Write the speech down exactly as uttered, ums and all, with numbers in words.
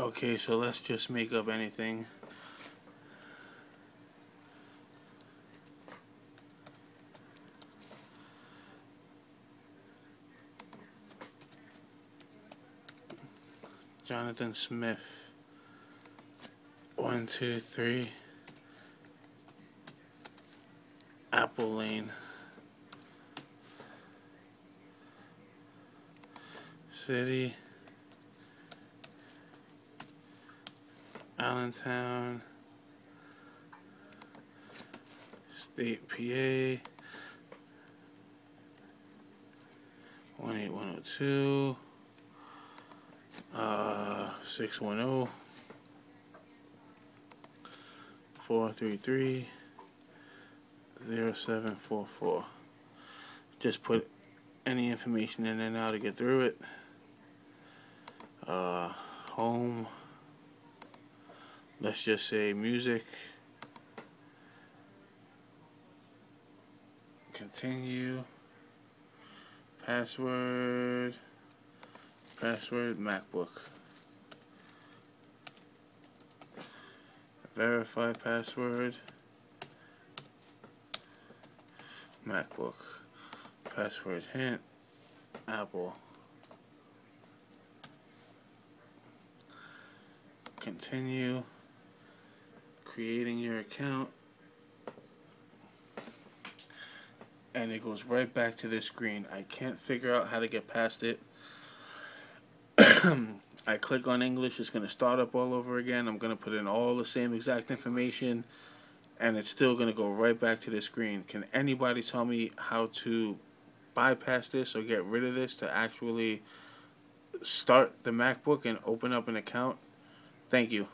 Okay, so let's just make up anything. Jonathan Smith. One, two, three. Apple Lane. City. Allentown. State, P A. one eight one oh two. Uh, six one oh. four three three, zero seven four four. Just put any information in there now to get through it. Uh, home. Let's just say music. Continue. Password. Password MacBook. Verify password. MacBook. Password hint. Apple. Continue. Creating your account, and it goes right back to this screen. I can't figure out how to get past it. I click on English, it's going to start up all over again. I'm going to put in all the same exact information, and it's still going to go right back to this screen. Can anybody tell me how to bypass this or get rid of this to actually start the MacBook and open up an account? Thank you.